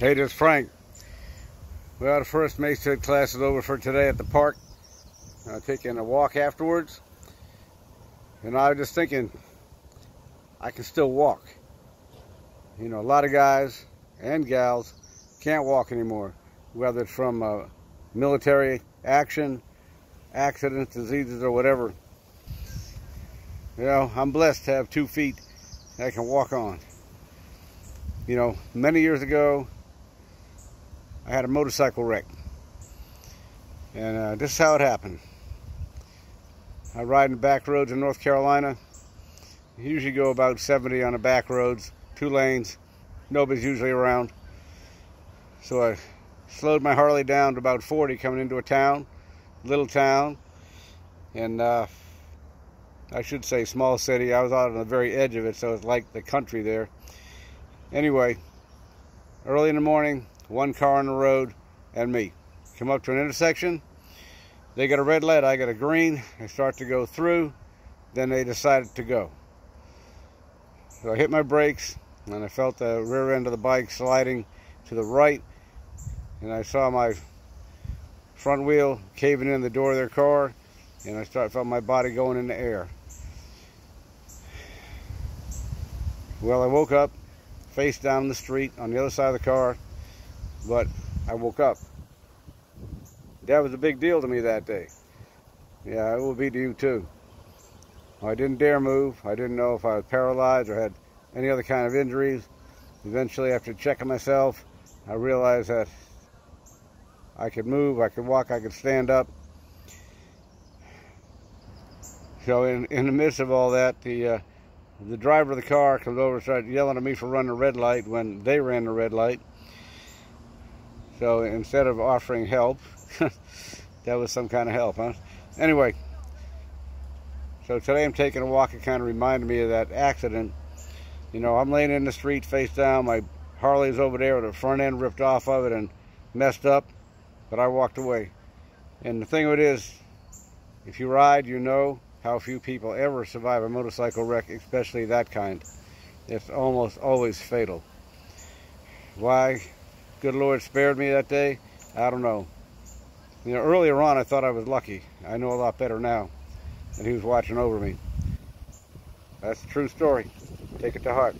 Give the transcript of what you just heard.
Hey, this is Frank. Well, the first Macehead class is over for today at the park. I'm taking a walk afterwards. And I was just thinking, I can still walk. You know, a lot of guys and gals can't walk anymore, whether it's from military action, accidents, diseases, or whatever. You know, I'm blessed to have 2 feet that I can walk on. You know, many years ago, I had a motorcycle wreck, and this is how it happened. I ride in back roads in North Carolina. I usually go about 70 on the back roads, 2 lanes, nobody's usually around. So I slowed my Harley down to about 40 coming into a town, little town, and I should say small city. I was out on the very edge of it, so it's like the country there. Anyway, early in the morning, one car on the road and me. Come up to an intersection. They got a red light, I got a green. They start to go through. Then they decided to go. So I hit my brakes and I felt the rear end of the bike sliding to the right. And I saw my front wheel caving in the door of their car. And I felt my body going in the air. Well, I woke up, face down the street on the other side of the car. But I woke up. That was a big deal to me that day. Yeah, it will be to you too. I didn't dare move. I didn't know if I was paralyzed or had any other kind of injuries. Eventually, after checking myself, I realized that I could move, I could walk, I could stand up. So in the midst of all that, the driver of the car comes over and starts yelling at me for running the red light when they ran the red light. So instead of offering help, that was some kind of help, huh? Anyway, so today I'm taking a walk. It kind of reminded me of that accident. You know, I'm laying in the street face down. My Harley's over there with the front end ripped off of it and messed up, but I walked away. And the thing of it is, if you ride, you know how few people ever survive a motorcycle wreck, especially that kind. It's almost always fatal. Why? Good Lord spared me that day, I don't know. You know, earlier on I thought I was lucky. I know a lot better now, and he was watching over me. That's a true story. Take it to heart.